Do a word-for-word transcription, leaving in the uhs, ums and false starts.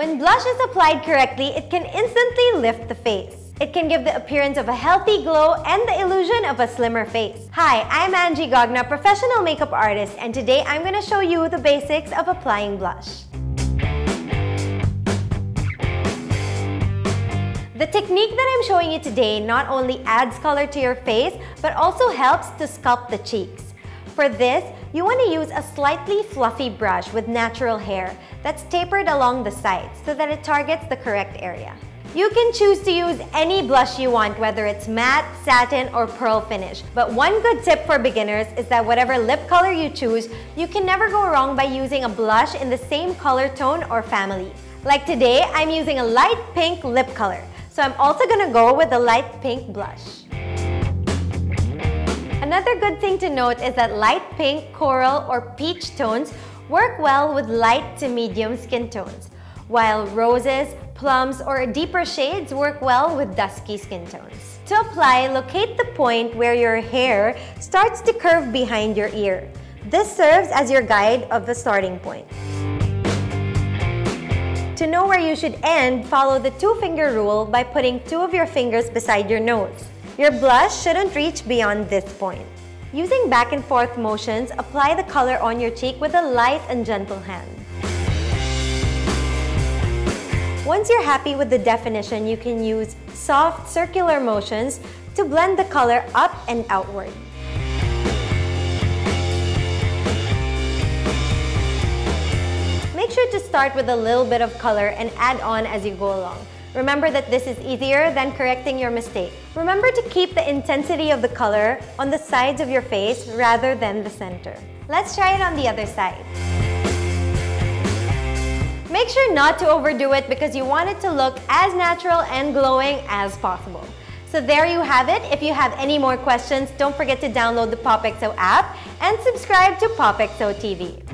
When blush is applied correctly, it can instantly lift the face. It can give the appearance of a healthy glow and the illusion of a slimmer face. Hi, I'm Angie Gogna, professional makeup artist, and today I'm going to show you the basics of applying blush. The technique that I'm showing you today not only adds color to your face, but also helps to sculpt the cheeks. For this, you want to use a slightly fluffy brush with natural hair that's tapered along the sides so that it targets the correct area. You can choose to use any blush you want, whether it's matte, satin, or pearl finish. But one good tip for beginners is that whatever lip color you choose, you can never go wrong by using a blush in the same color tone or family. Like today, I'm using a light pink lip color, so I'm also gonna go with a light pink blush. Another good thing to note is that light pink, coral, or peach tones work well with light to medium skin tones, while roses, plums, or deeper shades work well with dusky skin tones. To apply, locate the point where your hair starts to curve behind your ear. This serves as your guide of the starting point. To know where you should end, follow the two-finger rule by putting two of your fingers beside your nose. Your blush shouldn't reach beyond this point. Using back and forth motions, apply the color on your cheek with a light and gentle hand. Once you're happy with the definition, you can use soft circular motions to blend the color up and outward. Make sure to start with a little bit of color and add on as you go along. Remember that this is easier than correcting your mistake. Remember to keep the intensity of the color on the sides of your face rather than the center. Let's try it on the other side. Make sure not to overdo it because you want it to look as natural and glowing as possible. So there you have it. If you have any more questions, don't forget to download the PopXO app and subscribe to PopXO T V.